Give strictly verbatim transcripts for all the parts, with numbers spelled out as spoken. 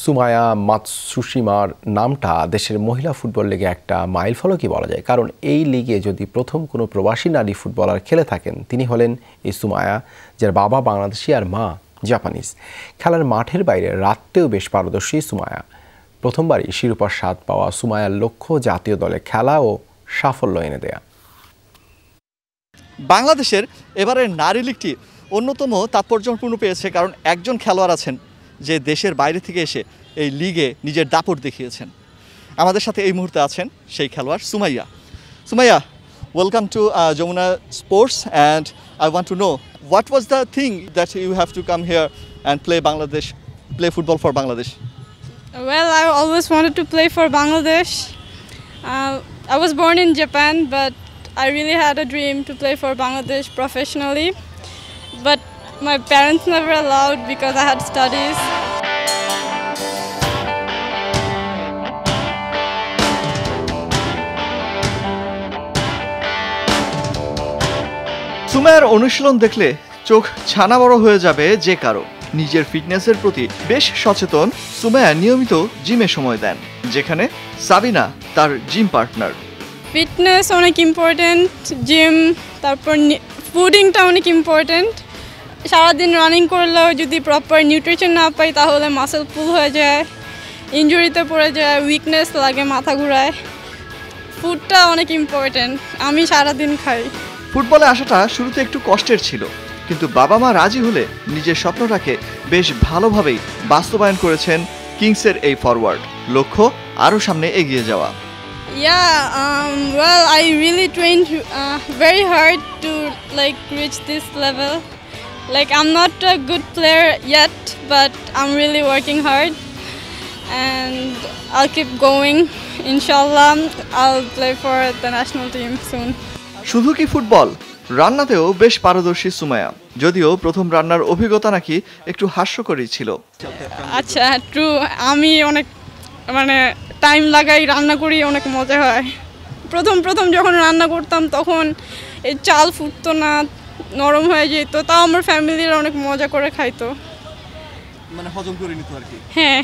সুমায়া মাতসুশিমার নামটা দেশের মহিলা ফুটবল লিগে একটা মাইলফলকই বলা যায়, কারণ এই লিগে যদি প্রথম কোনো প্রবাসী নারী ফুটবলার খেলে থাকেন তিনি হলেন এই সুমায়া, যার বাবা বাংলাদেশি আর মা জাপানিজ। খেলার মাঠের বাইরে রাতেও বেশ পারদর্শী সুমায়া। প্রথমবারই শিরোপার স্বাদ পাওয়া সুমায়ার লক্ষ্য জাতীয় দলে খেলা ও সাফল্য এনে দেয়া। বাংলাদেশের এবারের নারী লীগটি অন্যতম তাৎপর্যপূর্ণ পেয়েছে, কারণ একজন খেলোয়াড় আছেন যে দেশের বাইরে থেকে এসে এই লিগে নিজের দাপট দেখিয়েছেন। আমাদের সাথে এই মুহূর্তে আছেন সেই খেলোয়াড় Sumaiya. Sumaiya, welcome to Jamuna sports, and I want to know what was the thing that you have to come here and play Bangladesh, play football for Bangladesh? Well, I always wanted to play for Bangladesh. Uh, I was born in Japan, but I really had a dream to play for Bangladesh professionally. But my parents never allowed because I had studies. সুমায়ার অনুশীলন দেখলে চোখ ছানা বড় হয়ে যাবে যে কারো। নিজের ফিটনেসের প্রতি বেশ সচেতন সুমায়া নিয়মিত জিমে সময় দেন, যেখানে সাবিনা তার জিম পার্টনার। ফিটনেস অনেক ইম্পর্টেন্ট, জিম, তারপর ফুডিংটা অনেক ইম্পর্টেন্ট। সারাদিন রানিং করলেও যদি প্রপার নিউট্রিশন না পাই তাহলে মাসেল পুল হয়ে যায়, ইঞ্জুরিতে পড়ে যায়, উইকনেস লাগে, মাথা ঘুরায়। ফুডটা অনেক ইম্পর্টেন্ট, আমি সারাদিন খাই। ফুটবলে আসাটা শুরুতে একটু কষ্টের ছিল, কিন্তু বাবা মা রাজি হলে নিজের স্বপ্নটাকে বেশ ভালোভাবেই বাস্তবায়ন করেছেন কিংসের এই ফরওয়ার্ড। লক্ষ্য আরও সামনে এগিয়ে যাওয়া। Yeah, um, well, I really trained uh, very hard to like reach this level. Like, I'm not a good player yet, but I'm really working hard, and I'll keep going. Inshallah, I'll play for the national team soon. শুধু কি football, রান্নাতেও বেশ পারদর্শী সুমায়া, যদিও প্রথম রান্নার অভিজ্ঞতা নাকি একটু হাস্যকরই ছিল। আচ্ছা, ট্রু। আমি অনেক মানে টাইম লাগাই, রান্না করি, অনেক মজা হয়। প্রথম প্রথম যখন রান্না করতাম তখন এই চাল ফুটতো না, নরম হয়ে যেত, তাও আমার ফ্যামিলির অনেক মজা করে খাইতো, মানে হজম করে নিত আর কি। হ্যাঁ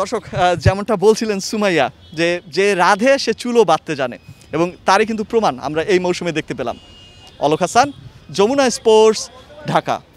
দর্শক, যেমনটা বলছিলেন সুমাইয়া যে যে রাধে সে চুলো বাঁধতে জানে, এবং তারই কিন্তু প্রমাণ আমরা এই মৌসুমে দেখতে পেলাম। অলক হাসান, যমুনা স্পোর্টস, ঢাকা।